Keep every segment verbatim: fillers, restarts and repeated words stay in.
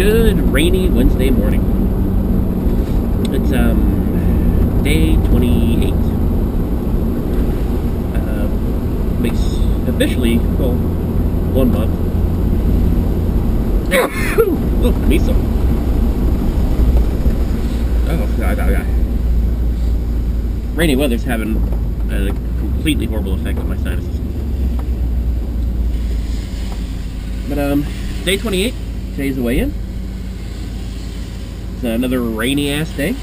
good rainy Wednesday morning. It's um day twenty-eight. Uh, makes officially well one month. Oh, I need some. Oh God, God, God. Rainy weather's having a completely horrible effect on my sinuses. But um, day twenty-eight. Today's the weigh-in. It's another rainy ass day.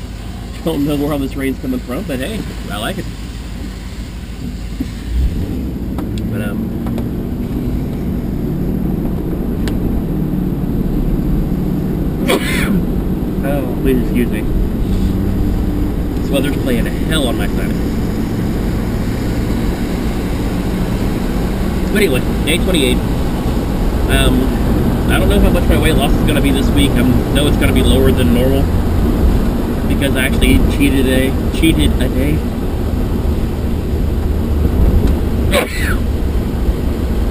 Don't know where all this rain's coming from, but hey, I like it. But um, oh, please excuse me. This weather's playing hell on my sinuses. But anyway, day twenty-eight. Um. I don't know how much my weight loss is going to be this week. I know it's going to be lower than normal because I actually cheated a day. Cheated a day.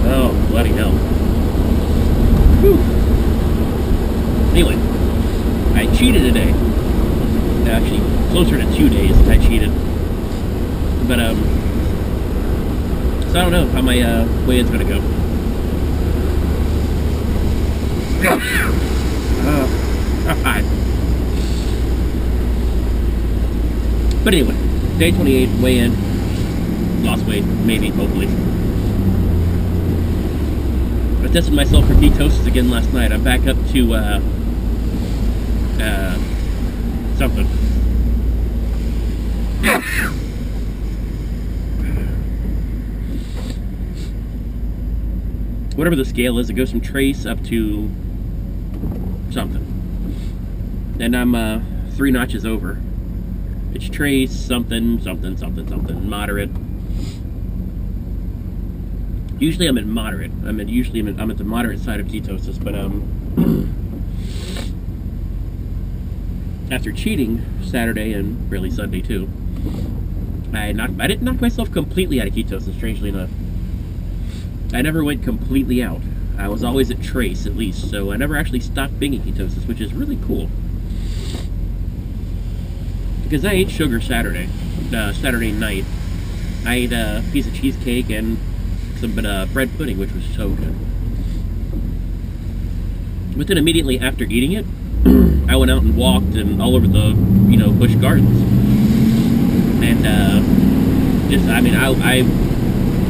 Oh, bloody hell. Whew. Anyway, I cheated a day. Actually, closer to two days I cheated. But, um, so I don't know how my uh, weigh-in's going to go. Oh, God. But anyway, day twenty-eight, weigh in, lost weight, maybe, hopefully. I tested myself for ketosis again last night. I'm back up to uh, uh, something. Whatever the scale is, it goes from trace up to something. And I'm uh, three notches over. It's trace, something, something, something, something, moderate. Usually I'm at moderate. I'm at usually I'm at, I'm at the moderate side of ketosis, but um, after cheating Saturday and really Sunday too, I knocked I didn't knock myself completely out of ketosis. Strangely enough, I never went completely out. I was always at trace, at least, so I never actually stopped being in ketosis, which is really cool. Because I ate sugar Saturday, uh, Saturday night. I ate a piece of cheesecake and some uh, bread pudding, which was so good. But then immediately after eating it, I went out and walked and all over the, you know, Busch Gardens. And uh, just, I mean, I, I,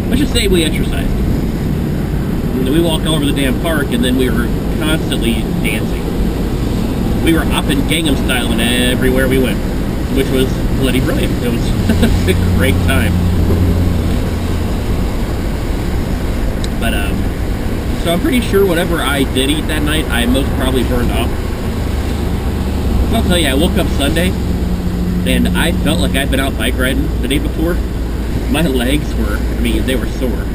let's just say we exercised. And we walked all over the damn park, and then we were constantly dancing. We were up in Gangnam Style and everywhere we went, which was bloody brilliant. It was a great time. But, um, so I'm pretty sure whatever I did eat that night, I most probably burned off. I'll tell you, I woke up Sunday, and I felt like I'd been out bike riding the day before. My legs were, I mean, they were sore.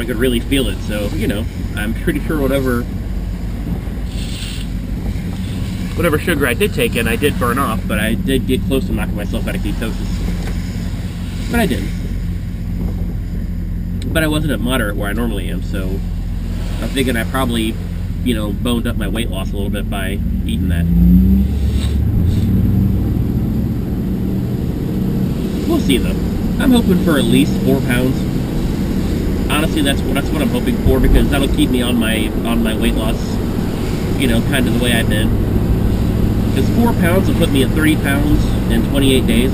I could really feel it, so, you know, I'm pretty sure whatever whatever sugar I did take in, I did burn off, but I did get close to knocking myself out of ketosis. But I didn't. But I wasn't at moderate where I normally am, so I'm thinking I probably, you know, boned up my weight loss a little bit by eating that. We'll see, though. I'm hoping for at least four pounds. Honestly, that's what that's what I'm hoping for, because that'll keep me on my on my weight loss, you know, kind of the way I've been. Because four pounds will put me at thirty pounds in twenty-eight days.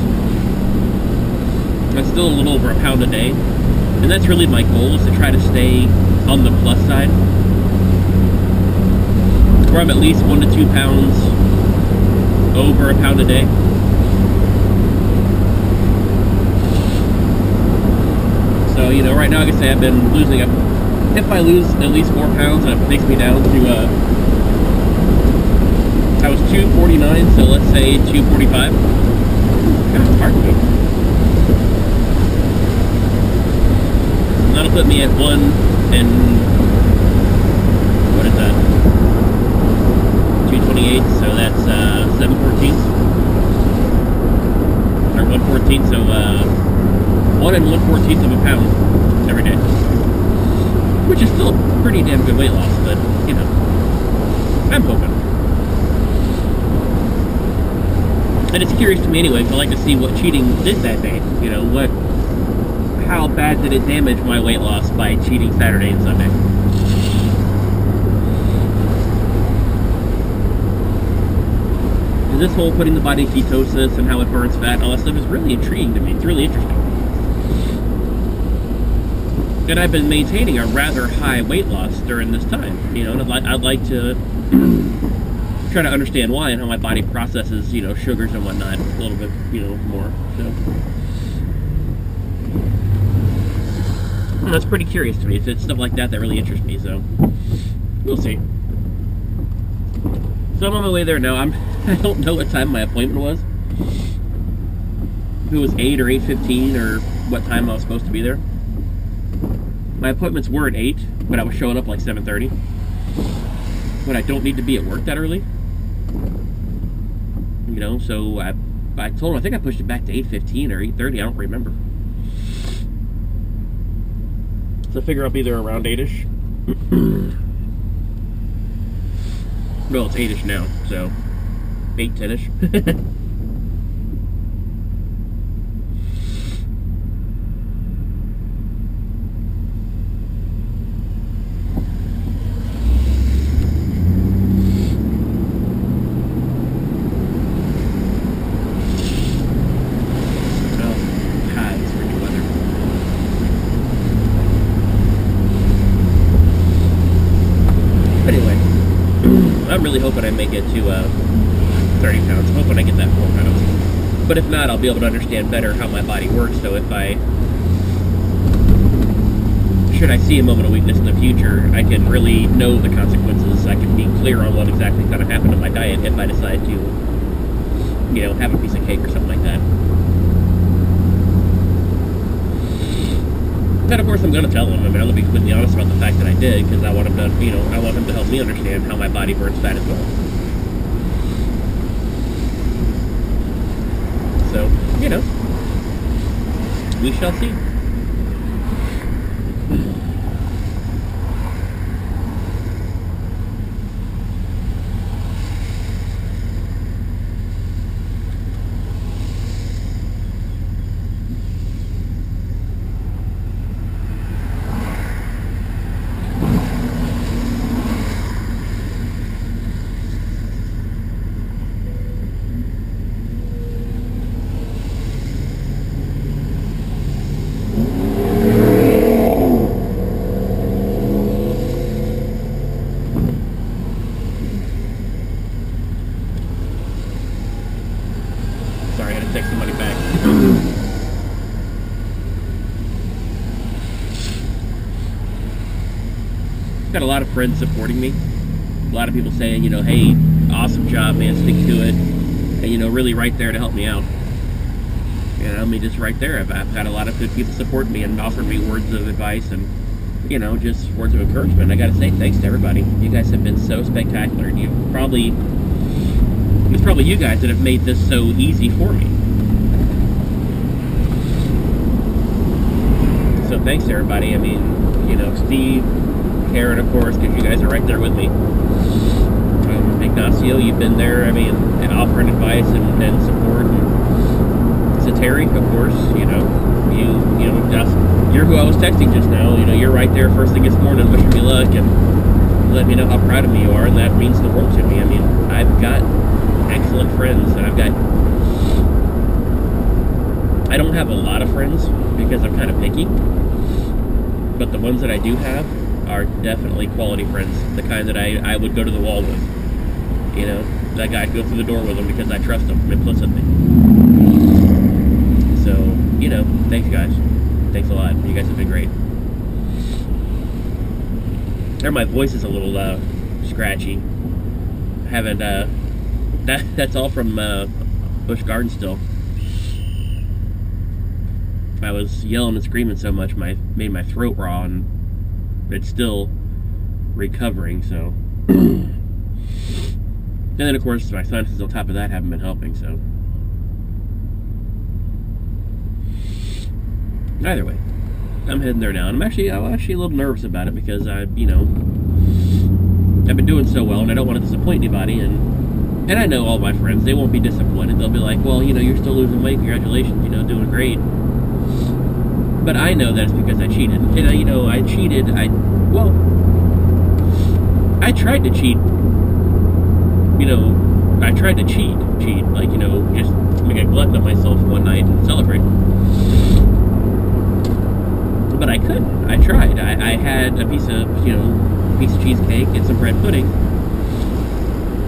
That's still a little over a pound a day, and that's really my goal, is to try to stay on the plus side, where I'm at least one to two pounds over a pound a day. So, you know, right now I can say I've been losing up. If I lose at least four pounds, it takes me down to, uh, I was two forty-nine, so let's say two forty-five. God, pardon me. That'll put me at one and, what is that? two twenty-eight, so that's, uh, seven fourteenths. Or one fourteenth, so, uh, one and one fourteenth of a pound every day. which is still a pretty damn good weight loss, but, you know, I'm hoping. And it's curious to me anyway, because I like to see what cheating did that day, you know, what, how bad did it damage my weight loss by cheating Saturday and Sunday. And this whole putting the body in ketosis and how it burns fat and all that stuff is really intriguing to me. It's really interesting. And I've been maintaining a rather high weight loss during this time, you know, and I'd, li I'd like to try to understand why and how my body processes, you know, sugars and whatnot a little bit, you know, more, so. And that's pretty curious to me. It's, it's stuff like that that really interests me, so we'll see. So I'm on my way there now. I'm, I don't know what time my appointment was. If it was eight or eight fifteen or what time I was supposed to be there. My appointments were at eight, but I was showing up like seven thirty. But I don't need to be at work that early. You know, so I, I told him, I think I pushed it back to eight fifteen or eight thirty, I don't remember. So I figure I'll be there around eight-ish. Well, it's eight-ish now, so eight ten-ish. Hoping I make it to uh, thirty pounds. I'm hoping I get that four pounds. But if not, I'll be able to understand better how my body works. So if I, should I see a moment of weakness in the future, I can really know the consequences. I can be clear on what exactly is going to happen to my diet if I decide to, you know, have a piece of cake or something like that. And of course, I'm going to tell him. I mean, I'm going to be completely honest about the fact that I did, because I want him to, you know, I want him to help me understand how my body burns fat as well. So, you know, we shall see. Got a lot of friends supporting me, a lot of people saying, you know, hey, awesome job, man, stick to it, and, you know, really right there to help me out. You know, I mean, just right there, I've, I've had a lot of good people support me and offer me words of advice and, you know, just words of encouragement. I gotta say thanks to everybody. You guys have been so spectacular, and you've probably, it's probably you guys that have made this so easy for me. So thanks to everybody. I mean, you know, Steve, Karen, of course, because you guys are right there with me. Um, Ignacio, you've been there, I mean, and offering advice and, and support. And Sateri, of course, you know, you you know, just, you're who I was texting just now. You know, you're right there first thing this morning, wishing me luck and letting me know how proud of me you are, and that means the world to me. I mean, I've got excellent friends, and I've got, I don't have a lot of friends because I'm kind of picky, but the ones that I do have are definitely quality friends, the kind that I, I would go to the wall with, you know, that guy, I'd go through the door with them because I trust them implicitly. So, you know, thanks guys, thanks a lot, you guys have been great. There, my voice is a little uh, scratchy. I haven't, uh, that, that's all from uh, Busch Gardens still. I was yelling and screaming so much, my made my throat raw, and it's still recovering, so. And then, of course, my sinuses on top of that haven't been helping, so. Either way. I'm heading there now, and I'm actually I'm actually a little nervous about it because I, you know, I've been doing so well, and I don't want to disappoint anybody, and and I know all my friends, they won't be disappointed. They'll be like, well, you know, you're still losing weight, congratulations, you know, doing great. But I know that's because I cheated, and I, you know, I cheated. I well, I tried to cheat. You know, I tried to cheat, cheat, like, you know, just make a glutton of myself one night and celebrate. But I couldn't. I tried. I, I had a piece of, you know, piece of cheesecake and some bread pudding.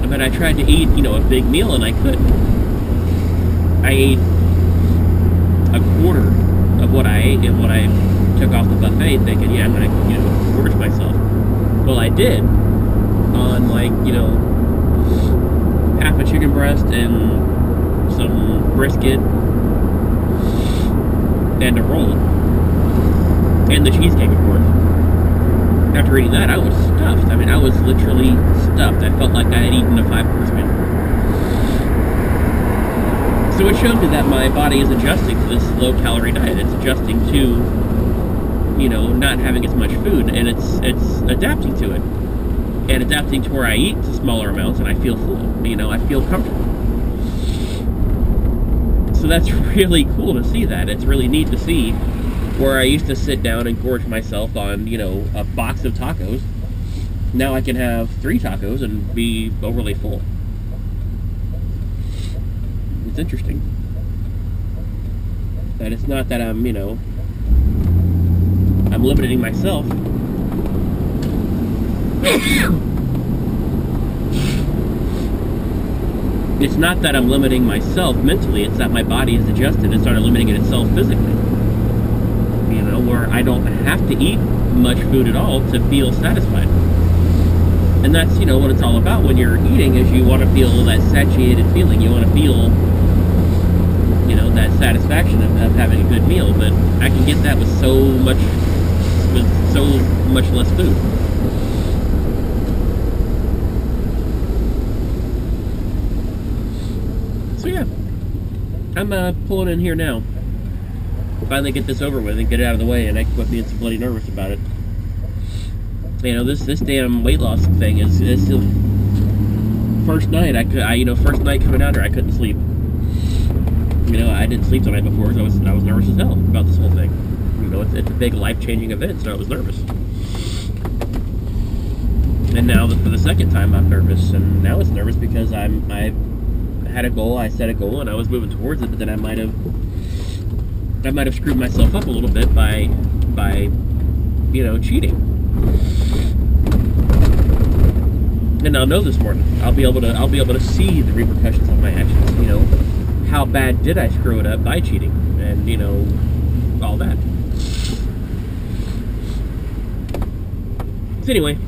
But I tried to eat, you know, a big meal, and I couldn't. I ate a quarter of what I ate and what I took off the buffet, thinking, yeah, I'm going to, you know, gorge myself. Well, I did on, like, you know, half a chicken breast and some brisket and a roll and the cheesecake, of course. After eating that, I was stuffed. I mean, I was literally stuffed. I felt like I had eaten a five-course meal. So it showed me that my body is adjusting to this low-calorie diet. It's adjusting to, you know, not having as much food, and it's it's adapting to it. And adapting to where I eat to smaller amounts, and I feel full, you know, I feel comfortable. So that's really cool to see that. It's really neat to see where I used to sit down and gorge myself on, you know, a box of tacos. Now I can have three tacos and be overly full. It's interesting. That it's not that I'm, you know, I'm limiting myself. It's not that I'm limiting myself mentally, it's that my body is adjusted and started limiting it itself physically. You know, where I don't have to eat much food at all to feel satisfied. And that's, you know, what it's all about when you're eating, is you want to feel that satiated feeling. You want to feel, you know, that satisfaction of, of having a good meal. But I can get that with so much, with so much less food. So yeah, I'm uh, pulling in here now. Finally get this over with and get it out of the way, and I quit being so bloody nervous about it. You know, this this damn weight loss thing is, is still... First night, I could, I, you know, first night coming out here, I couldn't sleep. You know, I didn't sleep the night before, so I was, I was nervous as hell about this whole thing. You know, it's, it's a big life-changing event, so I was nervous. And now, for the second time, I'm nervous, and now it's nervous because I'm... I, had a goal, I set a goal, and I was moving towards it, but then I might have, I might have screwed myself up a little bit by, by, you know, cheating. And I'll know this morning. I'll be able to, I'll be able to see the repercussions of my actions. You know, how bad did I screw it up by cheating, and you know, all that. So anyway,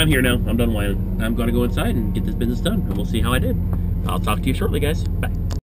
I'm here now. I'm done whining. I'm gonna go inside and get this business done, and we'll see how I did. I'll talk to you shortly, guys. Bye.